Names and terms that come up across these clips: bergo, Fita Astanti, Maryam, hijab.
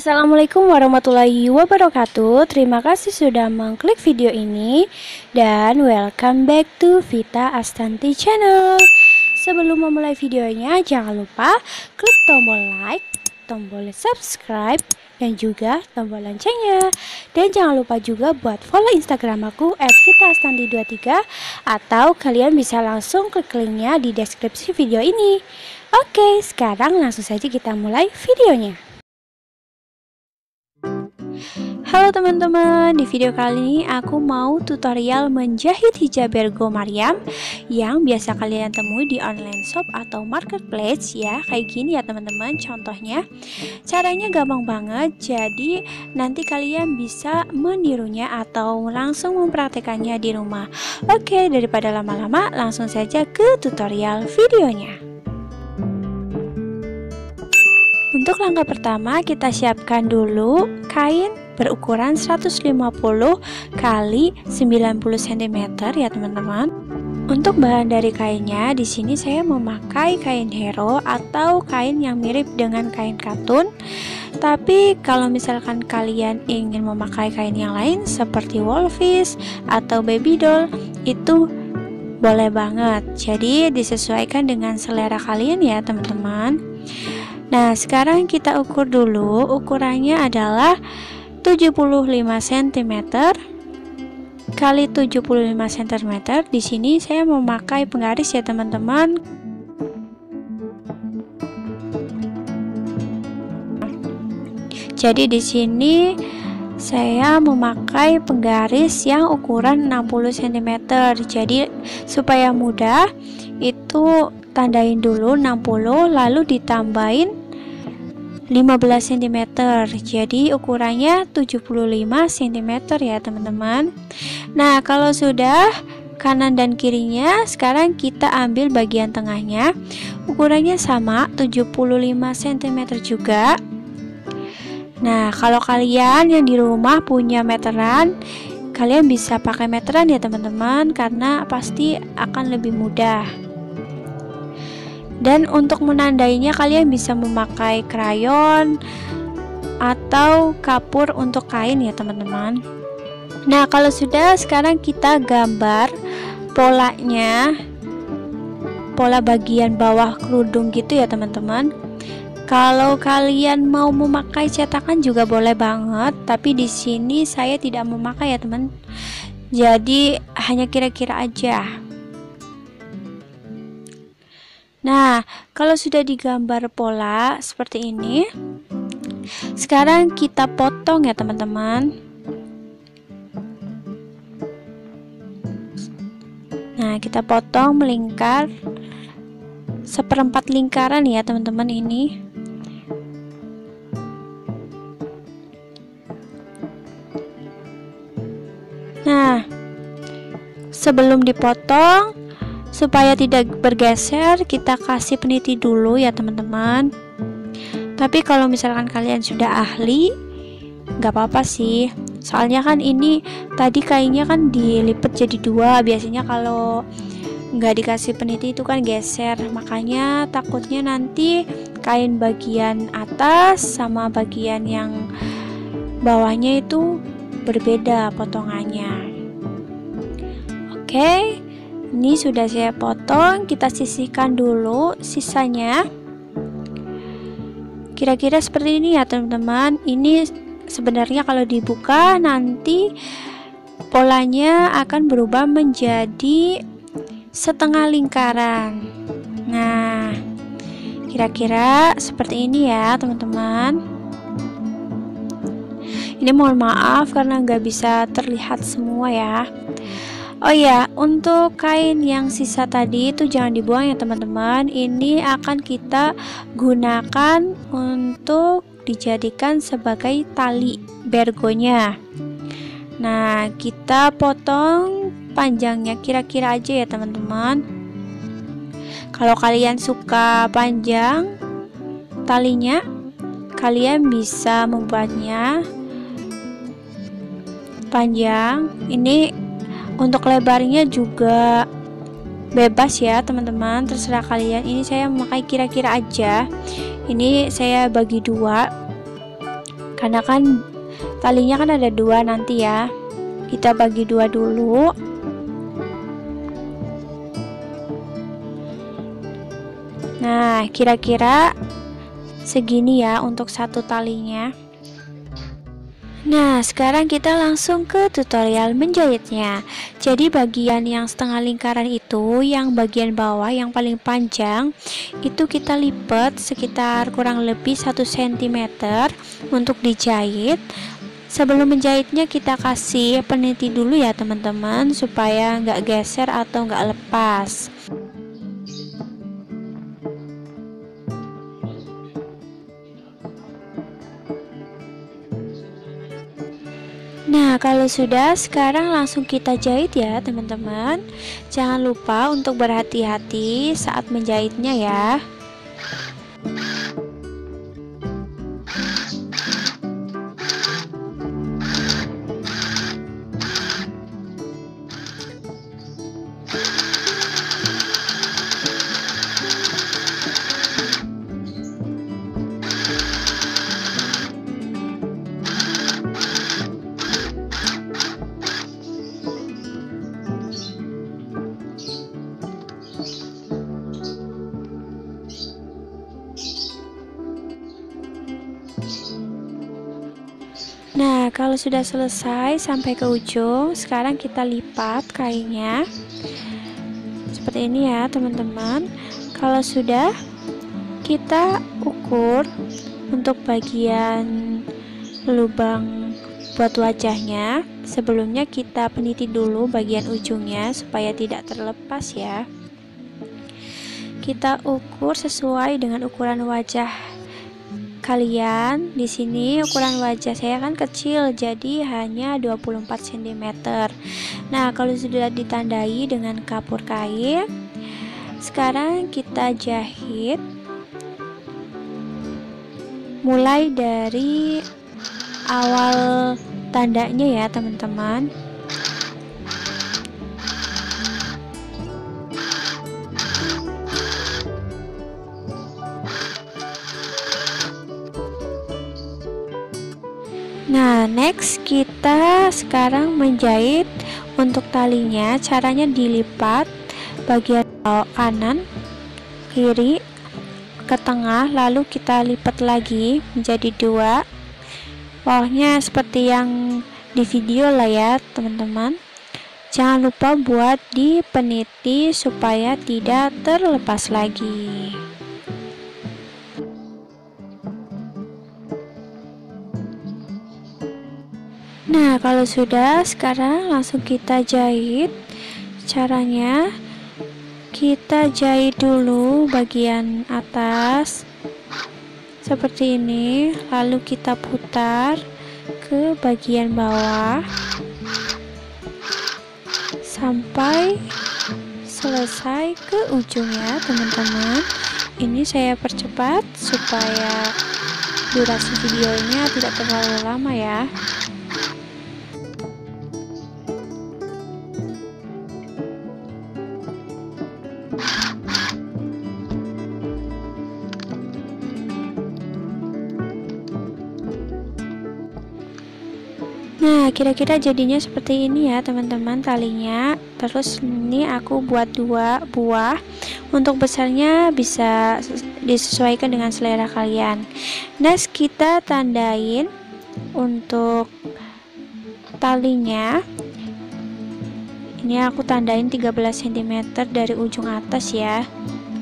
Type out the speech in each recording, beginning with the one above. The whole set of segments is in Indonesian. Assalamualaikum warahmatullahi wabarakatuh. Terima kasih sudah mengklik video ini dan welcome back to Fita Astanti channel. Sebelum memulai videonya, jangan lupa klik tombol like, tombol subscribe, dan juga tombol loncengnya. Dan jangan lupa juga buat follow Instagram aku @fitaastanti23 atau kalian bisa langsung klik linknya di deskripsi video ini. Oke, sekarang langsung saja kita mulai videonya. Halo teman-teman, di video kali ini aku mau tutorial menjahit hijab bergo Maryam yang biasa kalian temui di online shop atau marketplace ya. Kayak gini ya teman-teman contohnya. Caranya gampang banget, jadi nanti kalian bisa menirunya atau langsung mempraktekannya di rumah. Oke, daripada lama-lama langsung saja ke tutorial videonya. Untuk langkah pertama, kita siapkan dulu kain berukuran 150 x 90 cm ya teman-teman. Untuk bahan dari kainnya, di sini saya memakai kain hero atau kain yang mirip dengan kain katun. Tapi kalau misalkan kalian ingin memakai kain yang lain seperti wolfish atau baby doll, itu boleh banget. Jadi disesuaikan dengan selera kalian ya teman-teman. Nah, sekarang kita ukur dulu. Ukurannya adalah 75 cm kali 75 cm. Di sini saya memakai penggaris ya, teman-teman. Jadi di sini saya memakai penggaris yang ukuran 60 cm. Jadi supaya mudah, itu tandain dulu 60 lalu ditambahin 15 cm, jadi ukurannya 75 cm ya teman-teman. Nah, kalau sudah kanan dan kirinya, sekarang kita ambil bagian tengahnya. Ukurannya sama, 75 cm juga. Nah, kalau kalian yang di rumah punya meteran, kalian bisa pakai meteran ya teman-teman, karena pasti akan lebih mudah. Dan untuk menandainya kalian bisa memakai krayon atau kapur untuk kain ya teman-teman. Nah, kalau sudah, sekarang kita gambar polanya, pola bagian bawah kerudung gitu ya teman-teman. Kalau kalian mau memakai cetakan juga boleh banget, tapi di sini saya tidak memakai ya teman. Jadi hanya kira-kira aja. Nah, kalau sudah digambar pola seperti ini, sekarang kita potong ya teman-teman. Nah, kita potong melingkar 1/4 lingkaran ya teman-teman ini. Nah, sebelum dipotong, supaya tidak bergeser, kita kasih peniti dulu ya teman-teman. Tapi kalau misalkan kalian sudah ahli, nggak apa-apa sih. Soalnya kan ini tadi kainnya kan dilipat jadi dua. Biasanya kalau nggak dikasih peniti itu kan geser. Makanya takutnya nanti kain bagian atas sama bagian yang bawahnya itu berbeda potongannya. Oke. Ini sudah saya potong, kita sisihkan dulu sisanya. Kira-kira seperti ini ya teman-teman. Ini sebenarnya kalau dibuka nanti polanya akan berubah menjadi setengah lingkaran. Nah, kira-kira seperti ini ya teman-teman. Ini mohon maaf karena nggak bisa terlihat semua ya. Oh ya, untuk kain yang sisa tadi itu jangan dibuang ya teman-teman. Ini akan kita gunakan untuk dijadikan sebagai tali bergonya. Nah, kita potong panjangnya kira-kira aja ya teman-teman. Kalau kalian suka panjang talinya, kalian bisa membuatnya panjang. Ini untuk lebarnya juga bebas ya teman-teman, terserah kalian. Ini saya memakai kira-kira aja. Ini saya bagi dua karena kan talinya kan ada dua nanti ya, kita bagi dua dulu. Nah, kira-kira segini ya untuk satu talinya. Nah, sekarang kita langsung ke tutorial menjahitnya. Jadi bagian yang setengah lingkaran itu, yang bagian bawah yang paling panjang, itu kita lipat sekitar kurang lebih 1 cm untuk dijahit. Sebelum menjahitnya kita kasih peniti dulu ya teman-teman, supaya nggak geser atau nggak lepas. Nah, kalau sudah, sekarang langsung kita jahit ya teman-teman. Jangan lupa untuk berhati-hati saat menjahitnya ya. Nah, kalau sudah selesai sampai ke ujung, sekarang kita lipat kainnya seperti ini ya teman-teman. Kalau sudah, kita ukur untuk bagian lubang buat wajahnya. Sebelumnya kita peniti dulu bagian ujungnya supaya tidak terlepas ya. Kita ukur sesuai dengan ukuran wajah kalian. Di sini ukuran wajah saya kan kecil, jadi hanya 24 cm. Nah, kalau sudah ditandai dengan kapur kain, sekarang kita jahit mulai dari awal tandanya ya teman-teman. Nah, next kita sekarang menjahit untuk talinya. Caranya dilipat bagian kanan, kiri, ke tengah, lalu kita lipat lagi menjadi dua. Bawahnya seperti yang di video lah ya teman-teman. Jangan lupa buat di peniti supaya tidak terlepas lagi. Nah, kalau sudah, sekarang langsung kita jahit. Caranya kita jahit dulu bagian atas seperti ini, lalu kita putar ke bagian bawah sampai selesai ke ujungnya teman-teman. Ini saya percepat supaya durasi videonya tidak terlalu lama ya. Nah, kira-kira jadinya seperti ini ya teman-teman talinya. Terus ini aku buat dua buah. Untuk besarnya bisa disesuaikan dengan selera kalian. Next kita tandain untuk talinya. Ini aku tandain 13 cm dari ujung atas ya.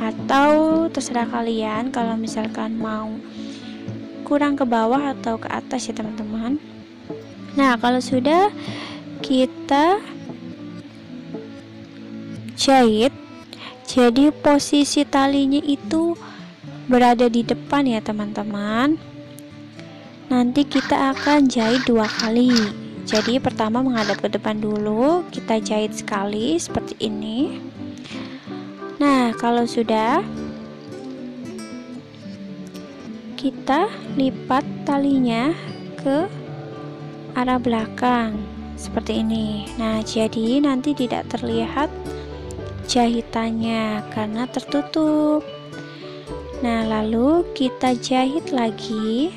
Atau terserah kalian kalau misalkan mau kurang ke bawah atau ke atas ya teman-teman. Nah, kalau sudah, kita jahit. Jadi posisi talinya itu berada di depan ya teman-teman. Nanti kita akan jahit dua kali. Jadi pertama menghadap ke depan dulu, kita jahit sekali seperti ini. Nah, kalau sudah, kita lipat talinya ke arah belakang seperti ini. Nah, jadi nanti tidak terlihat jahitannya karena tertutup. Nah, lalu kita jahit lagi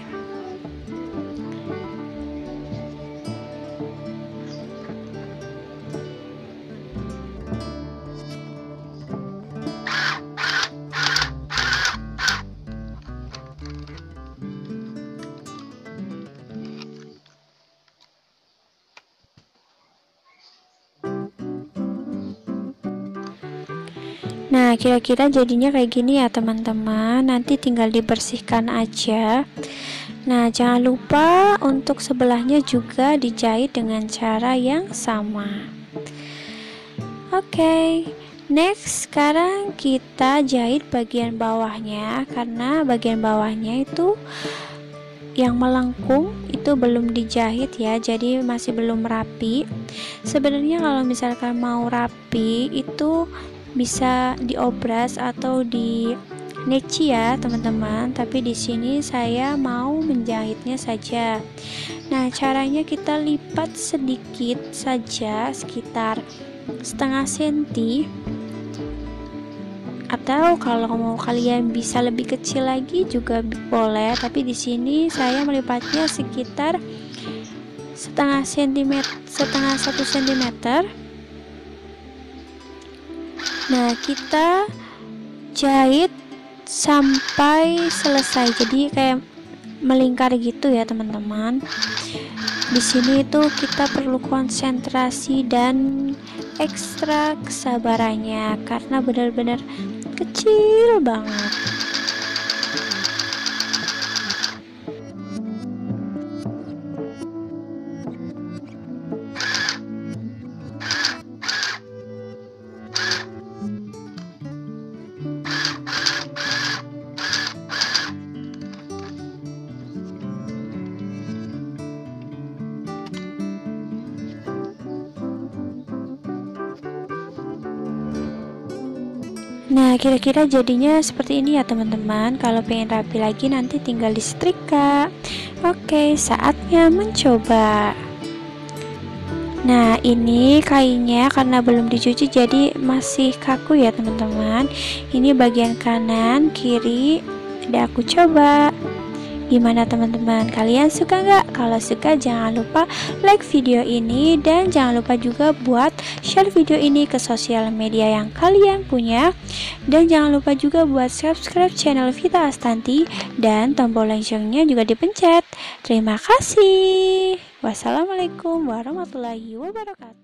Nah, kira-kira jadinya kayak gini ya teman-teman, nanti tinggal dibersihkan aja. Nah, jangan lupa untuk sebelahnya juga dijahit dengan cara yang sama. Oke, next sekarang kita jahit bagian bawahnya, karena bagian bawahnya itu yang melengkung itu belum dijahit ya, jadi masih belum rapi. Sebenarnya kalau misalkan mau rapi itu bisa diobras atau di neci ya teman-teman, tapi di sini saya mau menjahitnya saja. Nah, caranya kita lipat sedikit saja, sekitar setengah senti, atau kalau mau kalian bisa lebih kecil lagi juga boleh, tapi di sini saya melipatnya sekitar setengah satu sentimeter. Nah, kita jahit sampai selesai, jadi kayak melingkar gitu ya teman-teman. Di sini itu kita perlu konsentrasi dan ekstra kesabarannya, karena benar-benar kecil banget. Nah, kira-kira jadinya seperti ini ya teman-teman. Kalau pengen rapi lagi nanti tinggal disetrika. Oke, saatnya mencoba. Nah, ini kainnya karena belum dicuci jadi masih kaku ya teman-teman. Ini bagian kanan, kiri udah aku coba. Gimana teman-teman, kalian suka nggak? Kalau suka jangan lupa like video ini, dan jangan lupa juga buat share video ini ke sosial media yang kalian punya, dan jangan lupa juga buat subscribe channel Fita Astanti dan tombol loncengnya juga dipencet. Terima kasih. Wassalamualaikum warahmatullahi wabarakatuh.